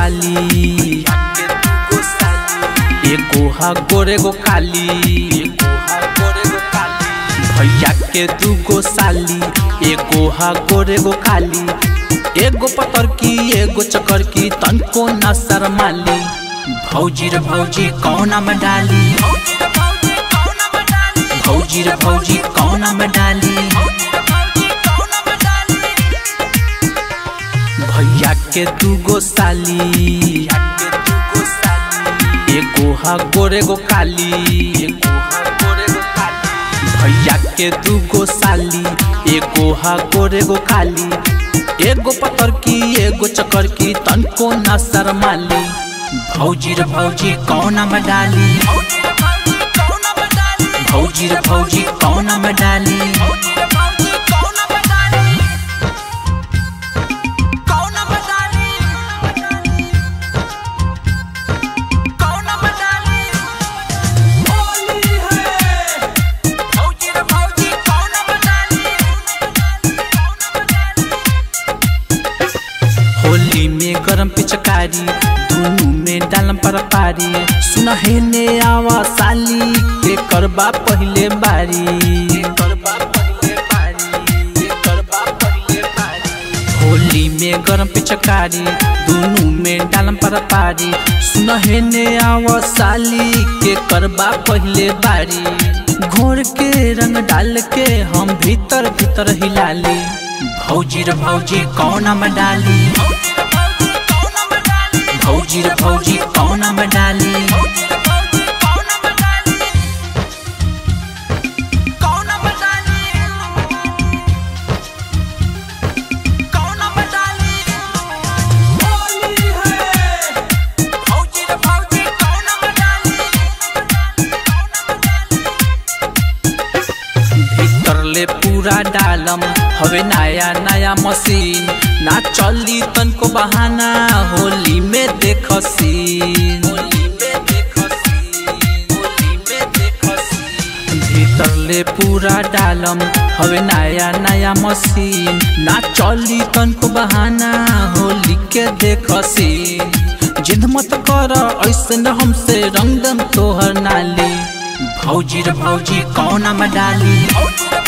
डाली एको हा गोरे गो काली भैया के दू गो साली एको हा गोरे गो काली एगो पतर की एगो चकर की तनको ना शरमाली भौजी रे भौजी कौना में डाली भौजी रे भौजी कौना में डाली भैया के दू गो साली एको हा गोरे गो काली भैया के दू गो साली एको हा गोरे गो काली एगो पत्थर की एगो चक्कर की तनको ना शरमाली भौजी रे भौजी कौना में डाली भौजी रे भौजी कौना में डाली होली में गरम पिचकारी दोनों में डालम परपारी सुनहने आवा साली के करबा पहले बारी होली में गरम पिचकारी दोनों में डालम परपारी सुनहने आवा साली के करबा पहले बारी घोर के रंग डाल के हम भीतर भीतर हिलाली भौजी रे भौजी कौना में डाली भौजी रे भौजी कौना में डाली ले पूरा डालम हवे नया नया मशीन ना चली तनको बहाना होली में देख सीन भीतर ले पूरा डालम हवे नया नया मशीन ना चली तनको बहाना होली के देख सीन जिद मत कर ऐसे न हमसे रंगदम तोहर नाली भौजी रे भौजी कौना में डाली